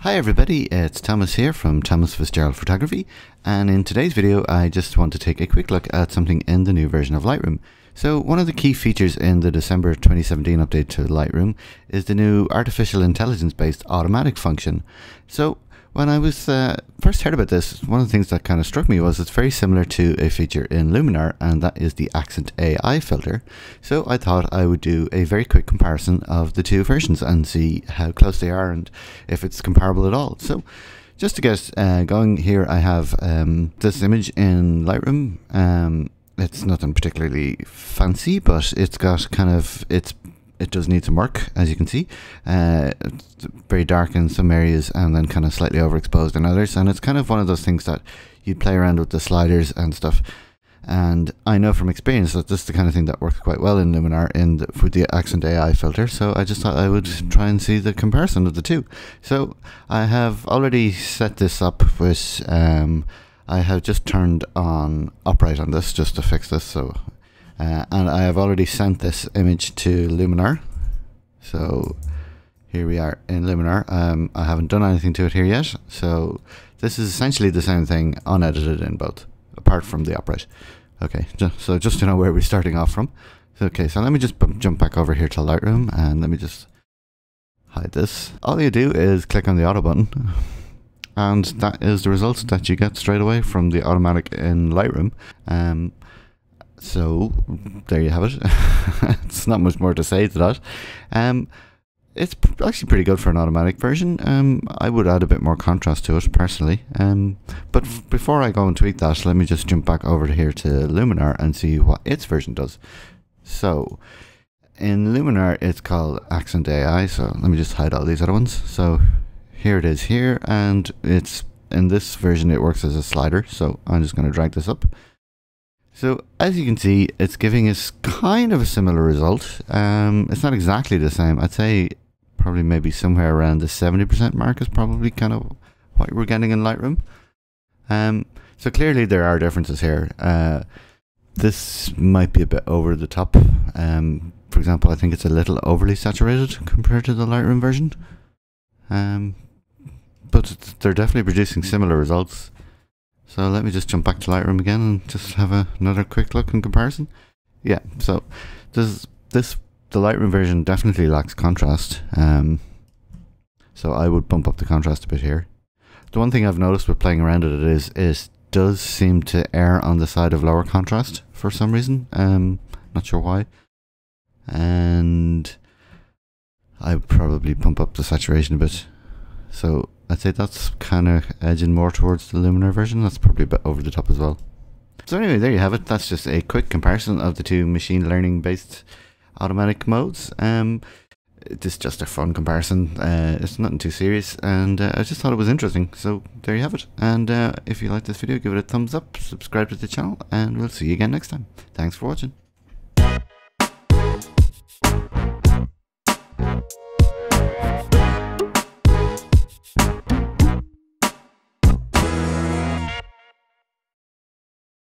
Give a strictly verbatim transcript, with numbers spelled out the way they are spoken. Hi everybody, it's Thomas here from Thomas Fitzgerald Photography, and in today's video I just want to take a quick look at something in the new version of Lightroom. So one of the key features in the December twenty seventeen update to Lightroom is the new artificial intelligence based automatic function. So when I was uh, first heard about this, one of the things that kind of struck me was it's very similar to a feature in Luminar, and that is the Accent A I filter. So I thought I would do a very quick comparison of the two versions and see how close they are and if it's comparable at all. So just to get uh, going here, I have um, this image in Lightroom. Um, it's nothing particularly fancy, but it's got kind of, it's it does need some work, as you can see. Uh, it's very dark in some areas and then kind of slightly overexposed in others, and it's kind of one of those things that you play around with the sliders and stuff. And I know from experience that this is the kind of thing that works quite well in Luminar in the, with the Accent A I filter, so I just thought I would try and see the comparison of the two. So I have already set this up with, um, I have just turned on upright on this just to fix this, so Uh, and I have already sent this image to Luminar. So here we are in Luminar. Um, I haven't done anything to it here yet. So this is essentially the same thing unedited in both, apart from the upright. Okay, so just to know where we're starting off from. Okay, so let me just jump back over here to Lightroom and let me just hide this. All you do is click on the auto button. And that is the results that you get straight away from the automatic in Lightroom. Um, So there you have it. It's not much more to say to that. Um, it's actually pretty good for an automatic version. Um, I would add a bit more contrast to it personally. Um, but f before I go and tweak that, let me just jump back over here to Luminar and see what its version does. So in Luminar, it's called Accent A I. So let me just hide all these other ones. So here it is here, and it's in this version it works as a slider. So I'm just going to drag this up. So as you can see, it's giving us kind of a similar result. Um, it's not exactly the same. I'd say probably maybe somewhere around the seventy percent mark is probably kind of what we're getting in Lightroom. Um, so clearly there are differences here. Uh, this might be a bit over the top. Um, for example, I think it's a little overly saturated compared to the Lightroom version. Um, but they're definitely producing similar results. So let me just jump back to Lightroom again and just have a, another quick look in comparison. Yeah, so this, this the Lightroom version definitely lacks contrast. Um, so I would bump up the contrast a bit here. The one thing I've noticed with playing around with it is it does seem to err on the side of lower contrast for some reason. Um, not sure why. And I would probably bump up the saturation a bit. So I'd say that's kind of edging more towards the Luminar version. That's probably a bit over the top as well. So anyway, there you have it. That's just a quick comparison of the two machine learning based automatic modes. Um, it's just a fun comparison. Uh, it's nothing too serious, and uh, I just thought it was interesting. So there you have it. And uh, if you like this video, give it a thumbs up, subscribe to the channel, and we'll see you again next time. Thanks for watching.